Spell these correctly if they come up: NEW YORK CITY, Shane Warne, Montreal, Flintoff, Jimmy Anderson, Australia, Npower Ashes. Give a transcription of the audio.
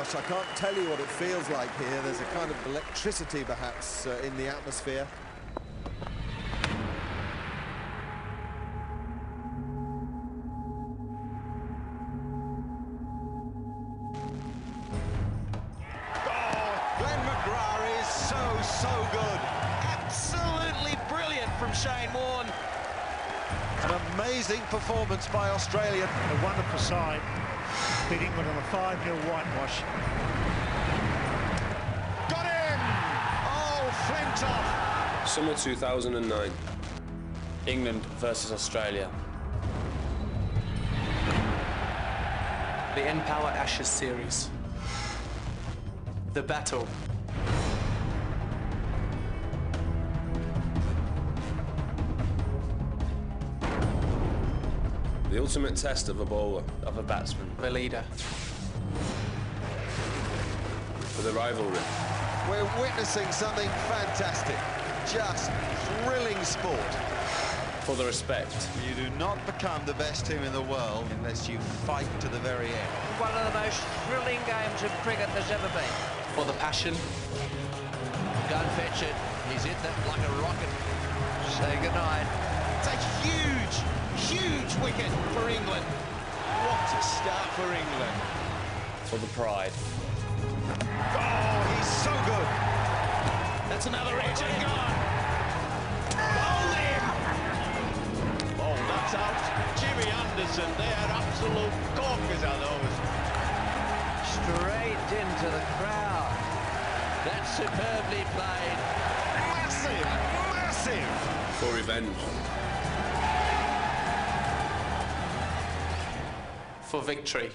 gosh, I can't tell you what it feels like here. There's a kind of electricity, perhaps, in the atmosphere. Good. Absolutely brilliant from Shane Warne. An amazing performance by Australia. A wonderful side. Beat England on a 5-0 whitewash. Got in! Oh, Flintoff. Summer 2009. England versus Australia. The Npower Ashes series. The battle. The ultimate test of a bowler, of a batsman, a leader. For the rivalry. We're witnessing something fantastic. Just thrilling sport. For the respect. You do not become the best team in the world unless you fight to the very end. One of the most thrilling games of cricket there's ever been. For the passion. Go and fetch it. He's hit that like a rocket. Say goodnight. It's a huge... huge wicket for England. What a start for England. For the pride. Oh, he's so good. That's another edge and gone. Bowled him. Oh, that's out. Jimmy Anderson, they are absolute corkers, are those. Straight into the crowd. That's superbly played. Massive, massive. For revenge. For victory.